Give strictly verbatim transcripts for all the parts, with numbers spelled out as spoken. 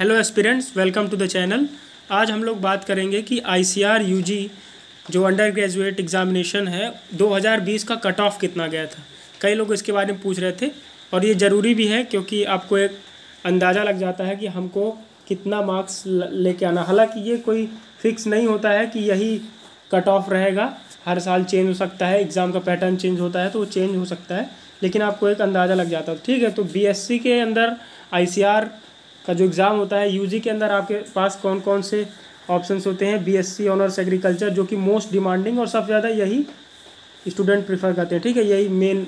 Hello aspirants, welcome to the channel. आज हम लोग बात करेंगे कि आई सी आर यू जी जो अंडर ग्रेजुएट एग्जामिनेशन है दो हज़ार बीस का कट ऑफ कितना गया था। कई लोग इसके बारे में पूछ रहे थे और ये ज़रूरी भी है क्योंकि आपको एक अंदाज़ा लग जाता है कि हमको कितना मार्क्स लेके आना। हालांकि ये कोई फिक्स नहीं होता है कि यही कट ऑफ रहेगा, हर साल चेंज हो सकता है, एग्ज़ाम का पैटर्न चेंज होता है तो वो चेंज हो सकता है, लेकिन आपको एक अंदाज़ा लग जाता है। ठीक है, तो बीएससी के अंदर आई सी आर का जो एग्ज़ाम होता है, यूजी के अंदर आपके पास कौन कौन से ऑप्शंस होते हैं। बीएससी ऑनर्स एग्रीकल्चर जो कि मोस्ट डिमांडिंग और सबसे ज़्यादा यही स्टूडेंट प्रीफर करते हैं। ठीक है, यही मेन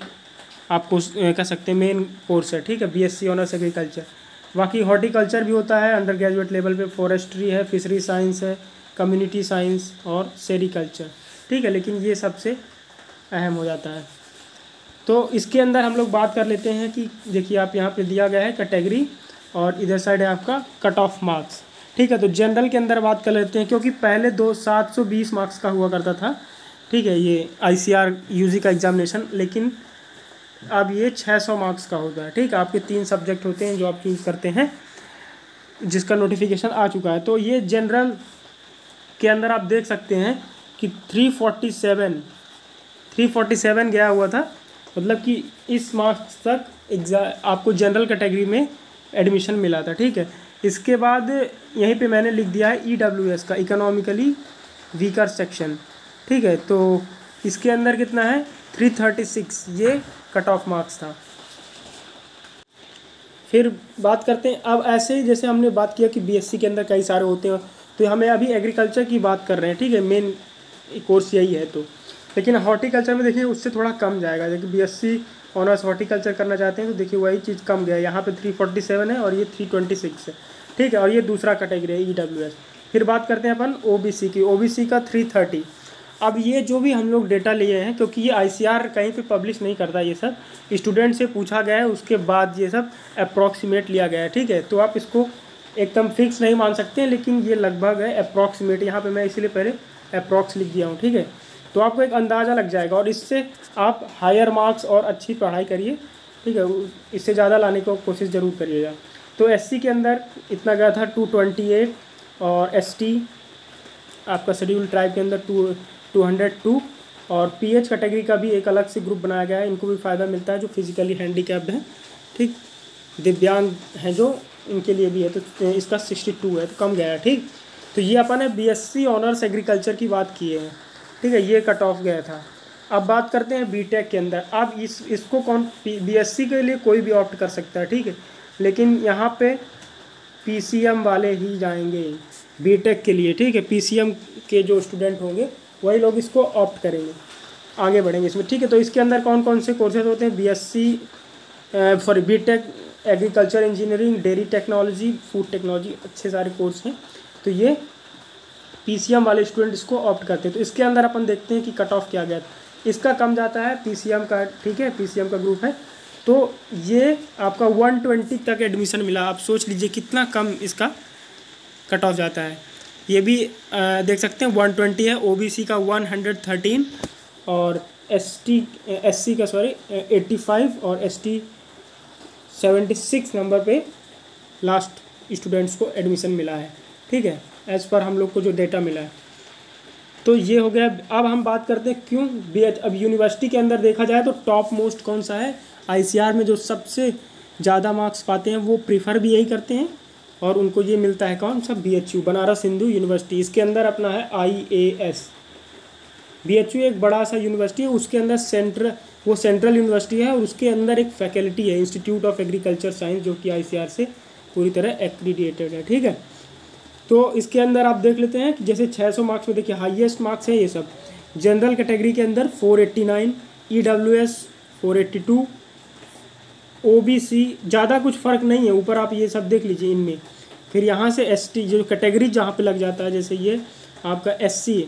आपको कह सकते हैं मेन कोर्स है। ठीक है, बीएससी ऑनर्स एग्रीकल्चर। बाकी हॉर्टिकल्चर भी होता है अंडर ग्रेजुएट लेवल पे, फॉरेस्ट्री है, फिशरी साइंस है, कम्यूनिटी साइंस और सेरीकल्चर। ठीक है, लेकिन ये सबसे अहम हो जाता है। तो इसके अंदर हम लोग बात कर लेते हैं कि देखिए आप यहाँ पर दिया गया है कैटेगरी और इधर साइड है आपका कट ऑफ मार्क्स। ठीक है, तो जनरल के अंदर बात कर लेते हैं क्योंकि पहले दो सात सौ बीस मार्क्स का हुआ करता था। ठीक है, ये आई सी आर यू जी का एग्जामिनेशन, लेकिन अब ये छः सौ मार्क्स का होता है। ठीक है, आपके तीन सब्जेक्ट होते हैं जो आप चूज़ करते हैं, जिसका नोटिफिकेशन आ चुका है। तो ये जनरल के अंदर आप देख सकते हैं कि three forty seven three forty seven गया हुआ था, मतलब कि इस मार्क्स तक एग्जाम आपको जनरल कैटेगरी में एडमिशन मिला था। ठीक है, इसके बाद यहीं पे मैंने लिख दिया है ईडब्ल्यूएस का इकोनॉमिकली वीकर सेक्शन। ठीक है, तो इसके अंदर कितना है तीन सौ छत्तीस, ये कट ऑफ मार्क्स था। फिर बात करते हैं, अब ऐसे ही जैसे हमने बात किया कि बीएससी के अंदर कई सारे होते हैं, तो हमें अभी एग्रीकल्चर की बात कर रहे हैं। ठीक है, मेन कोर्स यही है। तो लेकिन हॉर्टिकल्चर में देखिए उससे थोड़ा कम जाएगा, जबकि बीएससी ऑनर्स हॉर्टिकल्चर करना चाहते हैं तो देखिए वही चीज़ कम गया, यहाँ पे तीन सौ सैंतालीस है और ये तीन सौ छब्बीस है। ठीक है, और ये दूसरा कैटेगरी है ईडब्ल्यूएस। फिर बात करते हैं अपन ओबीसी की, ओबीसी का तीन सौ तीस। अब ये जो भी हम लोग डेटा लिए हैं, क्योंकि ये आईसीआर कहीं पे पब्लिश नहीं करता, ये सब स्टूडेंट से पूछा गया है, उसके बाद ये सब अप्रॉक्सीमेट लिया गया है। ठीक है, तो आप इसको एकदम फिक्स नहीं मान सकते, लेकिन ये लगभग है अप्रॉक्सीमेट। यहाँ पर मैं इसलिए पहले अप्रॉक्स लिख दिया हूँ। ठीक है, तो आपको एक अंदाज़ा लग जाएगा और इससे आप हायर मार्क्स और अच्छी पढ़ाई करिए। ठीक है, इससे ज़्यादा लाने की कोशिश ज़रूर करिएगा। तो एससी के अंदर इतना गया था दो सौ अट्ठाईस, और एसटी आपका शेड्यूल ट्राइब के अंदर टू टू हंड्रेड टू, और पीएच कैटेगरी का भी एक अलग से ग्रुप बनाया गया है, इनको भी फ़ायदा मिलता है जो फिजिकली हैंडीकैप्ड हैं। ठीक, दिव्यांग हैं जो, इनके लिए भी है। तो इसका सिक्सटी टू है, तो कम गया। ठीक, तो ये अपन ने B S C honours agriculture की बात की है। ठीक है, ये कट ऑफ गया था। अब बात करते हैं बीटेक के अंदर। अब इस इसको कौन, बीएससी के लिए कोई भी ऑप्ट कर सकता है। ठीक है, लेकिन यहाँ पे पीसीएम वाले ही जाएंगे बीटेक के लिए। ठीक है, पीसीएम के जो स्टूडेंट होंगे वही लोग इसको ऑप्ट करेंगे, आगे बढ़ेंगे इसमें। ठीक है, तो इसके अंदर कौन कौन से कोर्सेज होते हैं, BSc sorry BTech agriculture engineering, dairy technology, food technology, अच्छे सारे कोर्स हैं। तो ये पीसीएम वाले स्टूडेंट इसको ऑप्ट करते हैं। तो इसके अंदर अपन देखते हैं कि कट ऑफ क्या गया, इसका कम जाता है पीसीएम का। ठीक है, पीसीएम का ग्रुप है, तो ये आपका एक सौ बीस तक एडमिशन मिला। आप सोच लीजिए कितना कम इसका कट ऑफ जाता है। ये भी आ, देख सकते हैं एक सौ बीस है। ओबीसी का एक सौ तेरह और एसटी एससी का सॉरी पचासी और एसटी छिहत्तर नंबर पे लास्ट स्टूडेंट्स को एडमिशन मिला है। ठीक है, एज पर हम लोग को जो डेटा मिला है, तो ये हो गया। अब हम बात करते हैं क्यों बी एच, अब यूनिवर्सिटी के अंदर देखा जाए तो टॉप मोस्ट कौन सा है आईसीआर में, जो सबसे ज़्यादा मार्क्स पाते हैं वो प्रीफर भी यही करते हैं, और उनको ये मिलता है कौन सा, बीएचयू बनारस हिंदू यूनिवर्सिटी। इसके अंदर अपना है आई ए एस बीएचयू, एक बड़ा सा यूनिवर्सिटी है, उसके अंदर सेंट्रल वो सेंट्रल यूनिवर्सिटी है, और उसके अंदर एक फैकल्टी है इंस्टीट्यूट ऑफ एग्रीकल्चर साइंस जो कि आईसीआर से पूरी तरह एक्रीडिएटेड है। ठीक है, तो इसके अंदर आप देख लेते हैं कि जैसे छः सौ मार्क्स में देखिए हाईएस्ट मार्क्स है ये सब। जनरल कैटेगरी के अंदर चार सौ नवासी, ईडब्ल्यूएस चार सौ बयासी, ओबीसी ज़्यादा कुछ फ़र्क नहीं है, ऊपर आप ये सब देख लीजिए इनमें। फिर यहाँ से एसटी जो कैटेगरी जहाँ पे लग जाता है, जैसे ये आपका एससी है,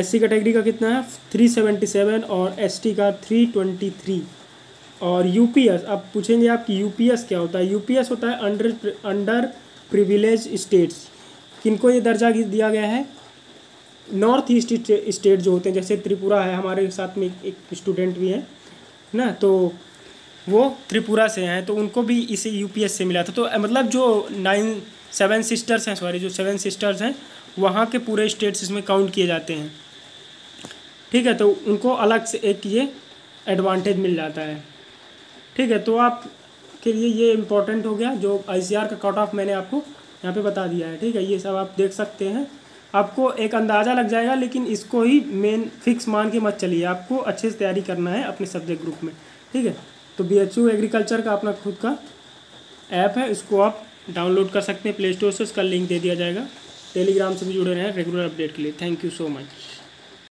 एससी कैटेगरी का कितना है तीन सौ सतहत्तर, और एसटी का तीन सौ तेईस, और यूपीएस। अब पूछेंगे आपकी यूपीएस क्या होता है, यूपीएस होता है अंडर अंडर प्रिविलेज स्टेट्स। किनको ये दर्जा दिया गया है, नॉर्थ ईस्ट स्टेट जो होते हैं, जैसे त्रिपुरा है, हमारे साथ में एक स्टूडेंट भी है ना, तो वो त्रिपुरा से हैं, तो उनको भी इसी यूपीएस से मिला था। तो मतलब जो नाइन सेवन सिस्टर्स हैं सॉरी जो सेवन सिस्टर्स हैं वहाँ के पूरे स्टेट्स इसमें काउंट किए जाते हैं, ठीक है। तो उनको अलग से एक ये एडवांटेज मिल जाता है, ठीक है। तो आप के लिए ये इम्पोर्टेंट हो गया, जो आई सी आर का कट ऑफ मैंने आपको यहाँ पे बता दिया है, ठीक है। ये सब आप देख सकते हैं, आपको एक अंदाज़ा लग जाएगा, लेकिन इसको ही मेन फिक्स मान के मत चलिए, आपको अच्छे से तैयारी करना है अपने सब्जेक्ट ग्रुप में, ठीक है। तो बीएससी एग्रीकल्चर का अपना खुद का ऐप है, इसको आप डाउनलोड कर सकते हैं प्ले स्टोर से, उसका लिंक दे दिया जाएगा। टेलीग्राम से भी जुड़े रहें रेगुलर अपडेट के लिए। Thank you so much.